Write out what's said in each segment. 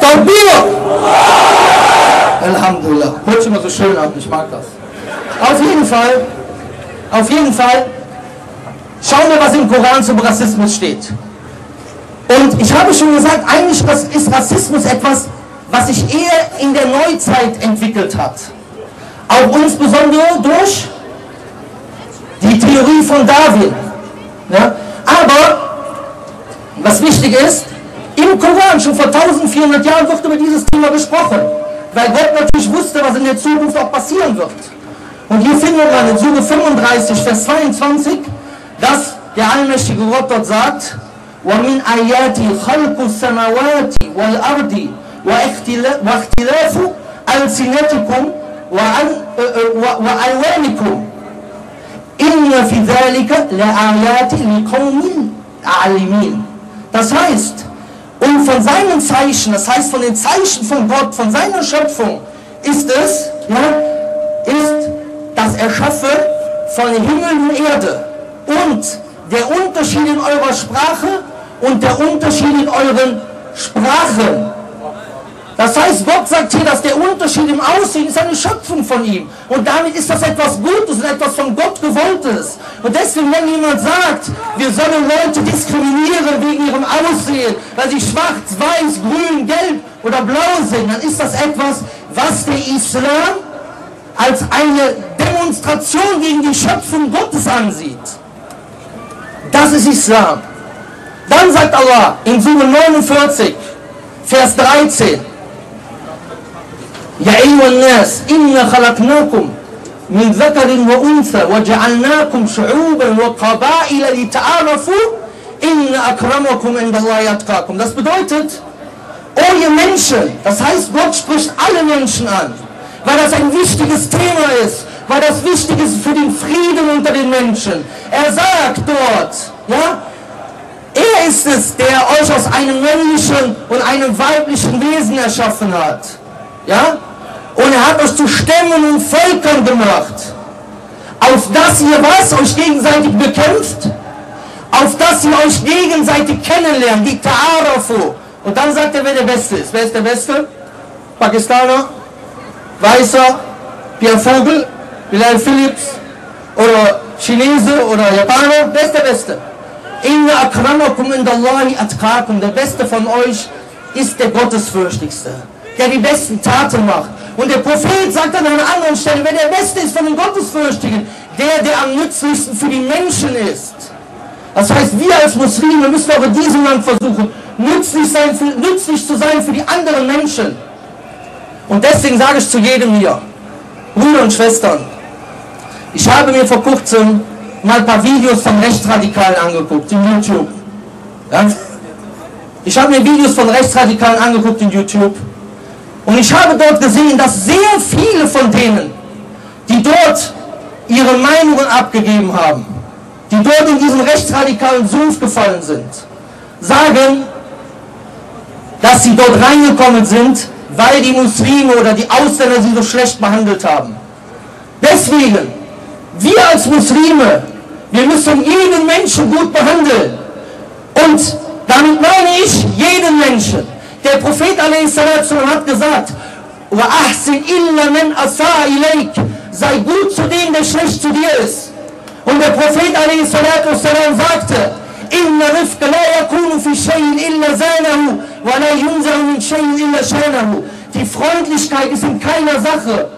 تطبيق. الحمd لله. Hört schon mal so schön an, ich mag das. Auf jeden Fall, schauen wir, was im Koran zum Rassismus steht. Und ich habe schon gesagt, eigentlich ist Rassismus etwas, was sich eher in der Neuzeit entwickelt hat. Auch insbesondere durch die Theorie von Darwin. Ja? Aber, was wichtig ist, im Koran schon vor 1400 Jahren wird über dieses Thema gesprochen. Weil Gott natürlich wusste, was in der Zukunft auch passieren wird. Und hier findet man in Sure 35, Vers 22, dass der allmächtige Gott dort sagt, وَمِنْ آيَاتِ خَلْقُ السَّمَوَاتِ وَالْأَرْضِ وَاخْتِلَافُ أَلْسِنَتِكُمْ وَأَلْوَانِكُمْ إِنَّ فِي ذَلِكَ لَآيَاتِ لِقَوْمٍ عَالِمِينَ. Das heißt, und von seinen Zeichen, das heißt von den Zeichen von Gott, von seiner Schöpfung, ist es, ja, ist das Erschaffen von Himmel und Erde. Und der Unterschied in eurer Sprache und der Unterschied in euren Sprachen. Das heißt, Gott sagt hier, dass der Unterschied im Aussehen ist eine Schöpfung von ihm. Und damit ist das etwas Gutes und etwas von Gott Gewolltes. Und deswegen, wenn jemand sagt, wir sollen Leute diskriminieren wegen ihrem Aussehen, weil sie schwarz, weiß, grün, gelb oder blau sind, dann ist das etwas, was der Islam als eine Demonstration gegen die Schöpfung Gottes ansieht. Das ist Islam. Dann sagt Allah in Sure 49, Vers 13, يا أيها الناس إنا خلقناكم من ذكر وأنثى وجعلناكم شعوبا وقبائل لتعارفوا إن أكرمكم عند الله أتقاكم. Das bedeutet, oh ihr Menschen, das heißt Gott spricht alle Menschen an, weil das ein wichtiges Thema ist, weil das wichtig ist für den Frieden unter den Menschen. Er sagt dort, ja, er ist es, der euch aus einem männlichen und einem weiblichen Wesen erschaffen hat. Ja? Und er hat euch zu Stämmen und Völkern gemacht, auf dass ihr was? Euch gegenseitig bekämpft, auf dass ihr euch gegenseitig kennenlernt, die Ta'arafu. Und dann sagt er, wer der Beste ist. Wer ist der Beste? Pakistaner, Weißer, Pierre Vogel, Bilal Phillips oder Chinese oder Japaner. Wer ist der Beste? Inna akramakum indallahi atqakum. Der Beste von euch ist der Gottesfürchtigste, der die besten Taten macht. Und der Prophet sagt an einer anderen Stelle, wer der Beste ist von den Gottesfürchtigen, der am nützlichsten für die Menschen ist. Das heißt, wir als Muslime müssen auch in diesem Land versuchen, nützlich zu sein für die anderen Menschen. Und deswegen sage ich zu jedem hier, Brüder und Schwestern, ich habe mir vor kurzem mal ein paar Videos von Rechtsradikalen angeguckt, in YouTube. Ja? Ich habe mir Videos von Rechtsradikalen angeguckt, in YouTube. Und ich habe dort gesehen, dass sehr viele von denen, die dort ihre Meinungen abgegeben haben, die dort in diesen rechtsradikalen Sumpf gefallen sind, sagen, dass sie dort reingekommen sind, weil die Muslime oder die Ausländer sie so schlecht behandelt haben. Deswegen, wir als Muslime, wir müssen jeden Menschen gut behandeln. Und damit meine ich jeden Menschen. Der Prophet a.s. hat gesagt, wa ahsin illa man asaa ilaik, sei gut zu dem, der schlecht zu dir ist. Und der Prophet a.s. sagte, inna rifqa la yakunu fi shay'in illa zanahu, wa la yunzahu min shay'in illa shanahu. Die Freundlichkeit ist in keiner Sache,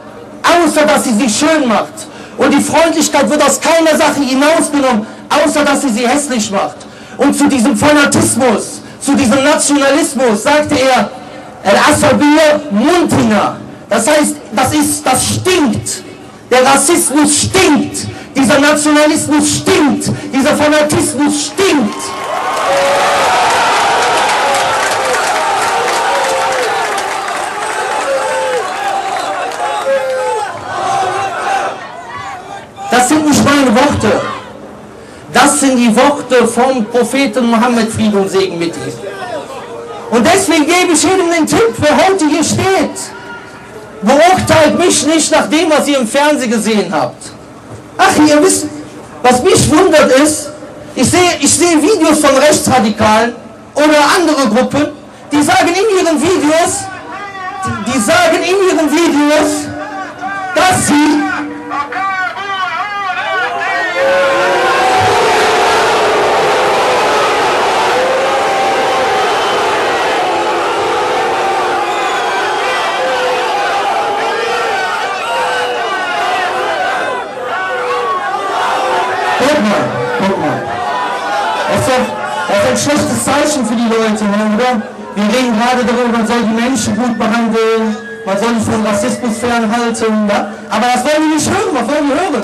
außer dass sie sie schön macht. Und die Freundlichkeit wird aus keiner Sache hinausgenommen, außer dass sie sie hässlich macht. Und zu diesem Fanatismus, zu diesem Nationalismus sagte er, Al-Asabir Muntina. Das heißt, das stinkt. Der Rassismus stinkt. Dieser Nationalismus stinkt. Dieser Fanatismus stinkt. Das sind nicht meine Worte. Das sind die Worte vom Propheten Mohammed, Friede und Segen mit ihm. Und deswegen gebe ich jedem den Tipp, wer heute hier steht, beurteilt mich nicht nach dem, was ihr im Fernsehen gesehen habt. Ach, ihr wisst, was mich wundert ist, ich sehe Videos von Rechtsradikalen oder andere Gruppen, Die sagen in ihren Videos, dass sie das ist ein schlechtes Zeichen für die Leute, oder? Wir reden gerade darüber, man soll die Menschen gut behandeln, man soll sich von Rassismus fernhalten, ne? Aber das wollen die nicht hören, was wollen die hören?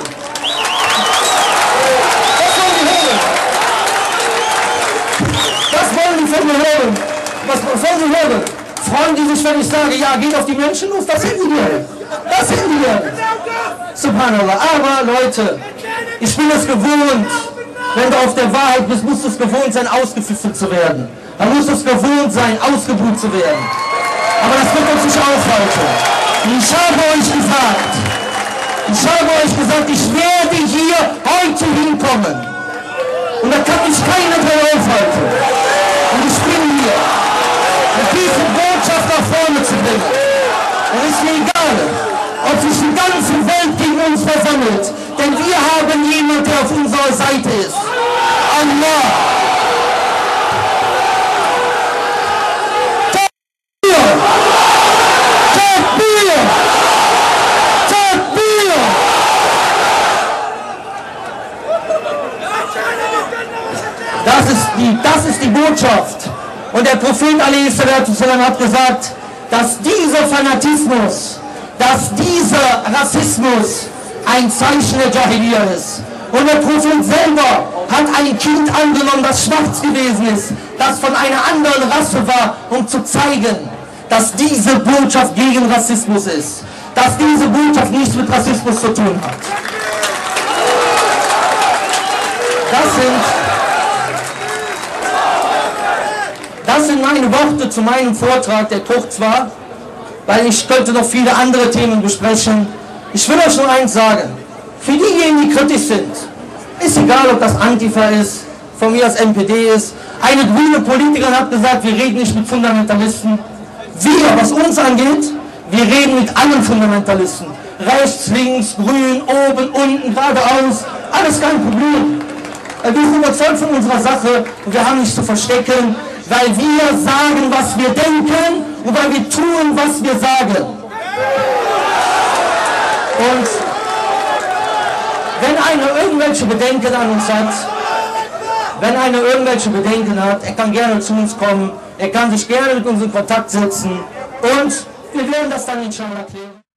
Was wollen die von mir hören? Was wollen die hören? Freuen die sich, wenn ich sage, ja, geht auf die Menschen los, das sind die denn. Das sind die denn. Subhanallah. Aber Leute, ich bin es gewohnt. Wenn du auf der Wahrheit bist, musst du es gewohnt sein, ausgepfiffen zu werden. Dann musst du es gewohnt sein, ausgebucht zu werden. Aber das wird uns nicht aufhalten. Ich habe euch gesagt, ich werde hier heute hinkommen. Und da kann mich keiner mehr aufhalten. Und ich bin hier, um diese Botschaft nach vorne zu bringen. Und es ist mir egal, ob sich die ganze Welt gegen uns versammelt. Denn wir haben jemanden, der auf unserer Seite ist. Allah. Takbir! Takbir! Takbir! Das ist die Botschaft. Und der Prophet a.s. hat gesagt, dass dieser Fanatismus, dass dieser Rassismus ein Zeichen der Jahiliya ist. Und der Prophet selber hat ein Kind angenommen, das schwarz gewesen ist, das von einer anderen Rasse war, um zu zeigen, dass diese Botschaft gegen Rassismus ist. Dass diese Botschaft nichts mit Rassismus zu tun hat. Das sind meine Worte zu meinem Vortrag, der kurz war, weil ich könnte noch viele andere Themen besprechen. Ich will euch nur eins sagen, für diejenigen, die kritisch sind, ist egal, ob das Antifa ist, von mir aus NPD ist, eine grüne Politikerin hat gesagt, wir reden nicht mit Fundamentalisten. Wir, was uns angeht, wir reden mit allen Fundamentalisten. Rechts, links, grün, oben, unten, geradeaus, alles kein Problem. Wir sind überzeugt von unserer Sache und wir haben nichts zu verstecken, weil wir sagen, was wir denken und weil wir tun, was wir sagen. Und wenn einer irgendwelche Bedenken an uns hat, er kann gerne zu uns kommen, er kann sich gerne mit uns in Kontakt setzen und wir werden das dann inshallah klären.